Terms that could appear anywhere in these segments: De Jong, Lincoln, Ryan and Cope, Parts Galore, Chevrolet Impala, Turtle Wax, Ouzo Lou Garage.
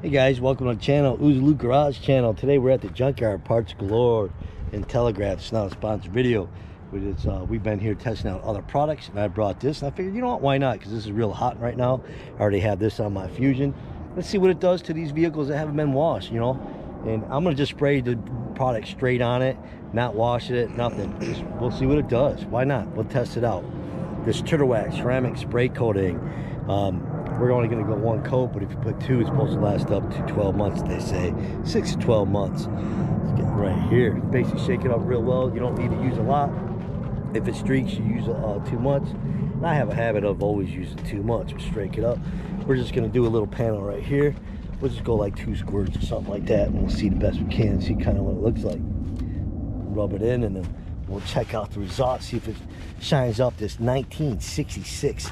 Hey guys, welcome to the channel, Ouzo Lou Garage channel. Today we're at the junkyard, Parts Galore in Telegraph. It's not a sponsored video, but it's we've been here testing out other products, and I brought this, and I figured, you know what, why not? Because this is real hot right now. I already have this on my Fusion. Let's see what it does to these vehicles that haven't been washed, you know. And I'm gonna just spray the product straight on it, not wash it, nothing. Just, we'll see what it does. Why not? We'll test it out. This Turtle Wax ceramic spray coating. We're only going to go one coat, but if you put two, it's supposed to last up to 12 months, they say. 6 to 12 months. Let's get right here. Basically shake it up real well. You don't need to use a lot. If it streaks, you use too much. And I have a habit of always using too much. We strake it up. We're just going to do a little panel right here. We'll just go like 2 squirts or something like that, and we'll see the best we can, see kind of what it looks like. Rub it in, and then we'll check out the results, see if it shines up this 1966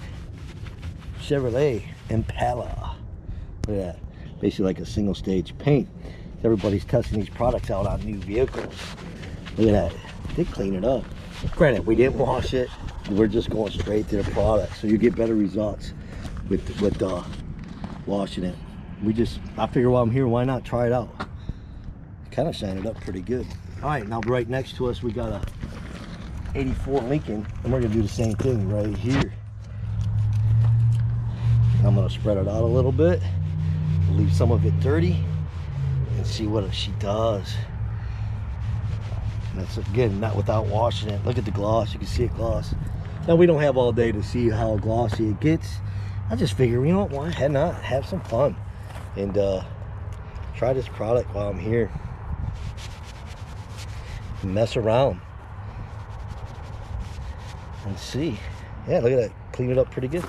Chevrolet Impala. Look at that. Basically like a single stage paint. Everybody's testing these products out on new vehicles. Look at that. They clean it up. Granted, we didn't wash it. We're just going straight to the product. So you get better results with washing it. I figure while I'm here, why not try it out? Kind of shined it up pretty good. All right, now right next to us, we got a 84 Lincoln. And we're going to do the same thing right here. I'm gonna spread it out a little bit, leave some of it dirty, and see what she does. And that's, again, not without washing it. Look at the gloss. You can see it gloss. Now we don't have all day to see how glossy it gets. I just figure, you know what, why not have some fun and try this product while I'm here. Mess around and see. Yeah, look at that. Clean it up pretty good.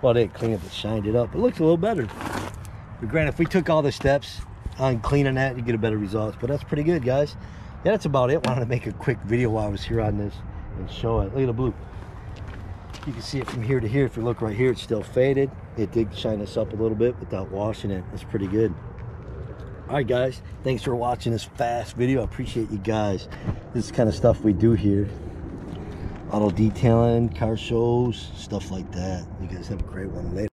Well, they cleaned it, shined it up. It looks a little better. But granted, if we took all the steps on cleaning that, you get a better results. But that's pretty good, guys. Yeah, that's about it. Wanted to make a quick video while I was here on this and show it. Look at the blue. You can see it from here to here. If you look right here, it's still faded. It did shine us up a little bit without washing it. That's pretty good. All right, guys. Thanks for watching this fast video. I appreciate you guys. This is the kind of stuff we do here. Auto detailing, car shows, stuff like that. You guys have a great one later.